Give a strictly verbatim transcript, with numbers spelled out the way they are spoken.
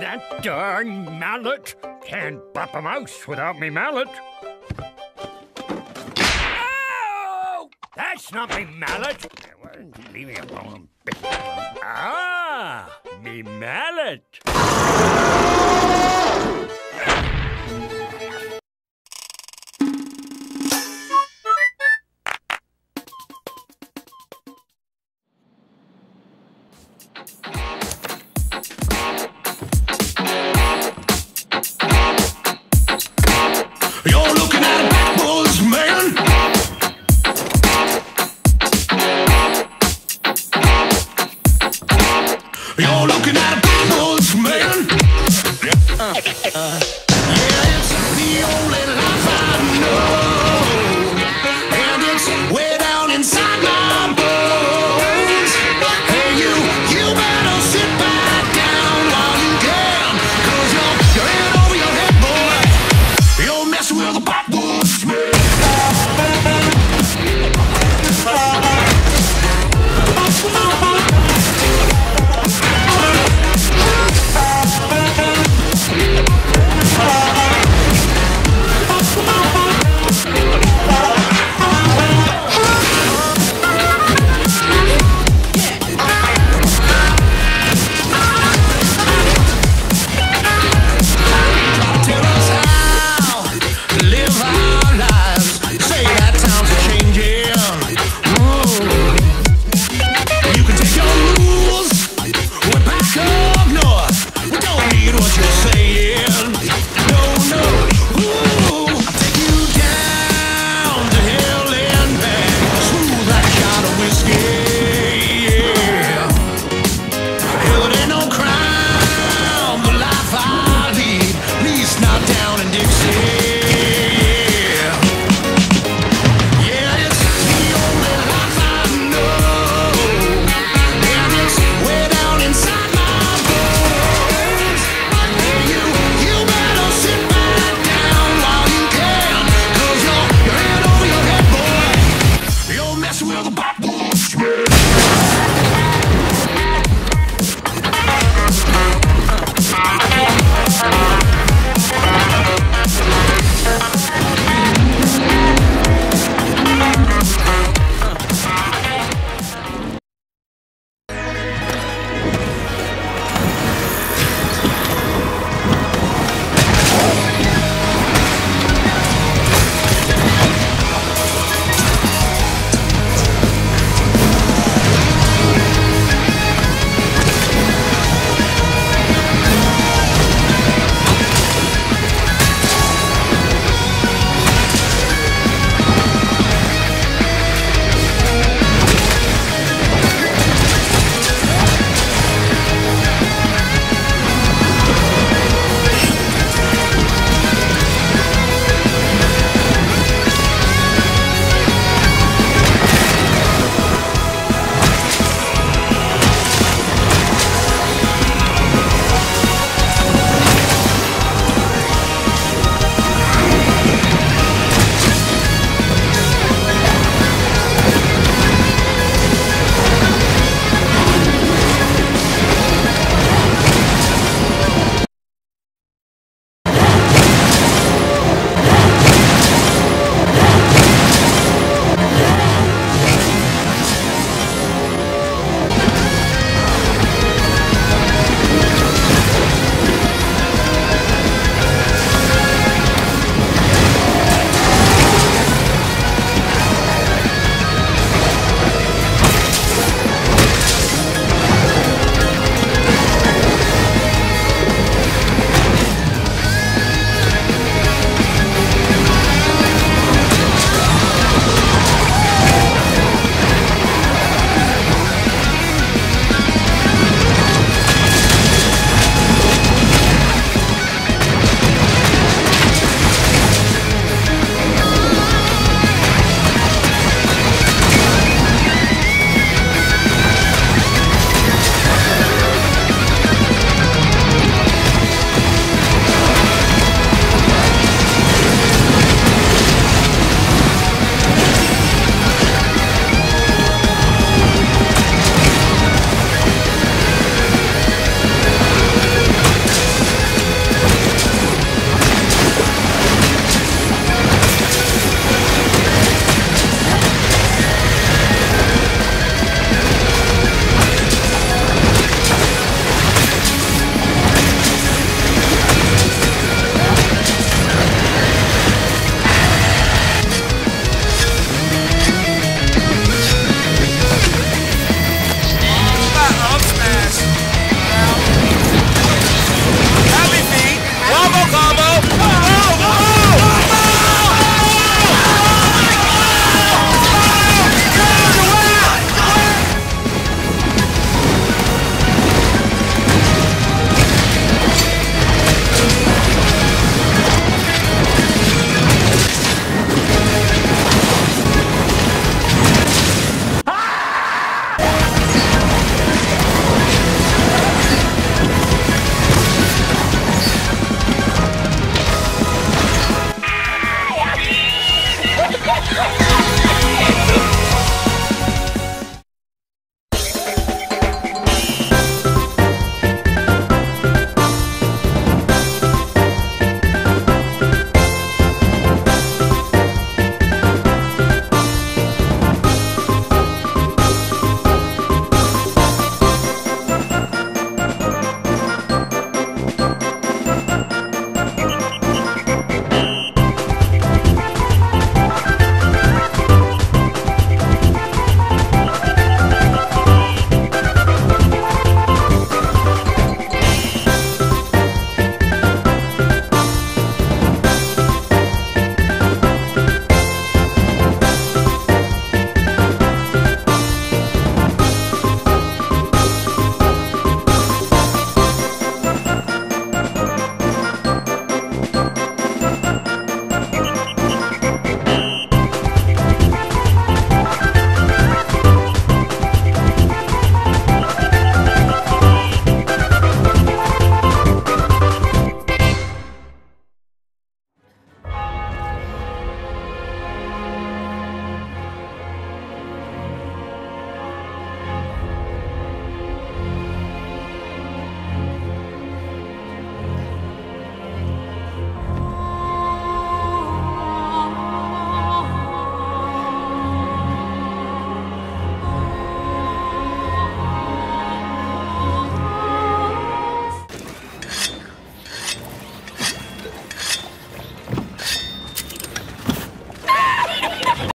That darn mallet! Can't bop a mouse without me mallet. Ow! That's not me mallet! Leave me alone. Ah! Me mallet! You're looking at a bad boy's man. Yeah. Uh, uh.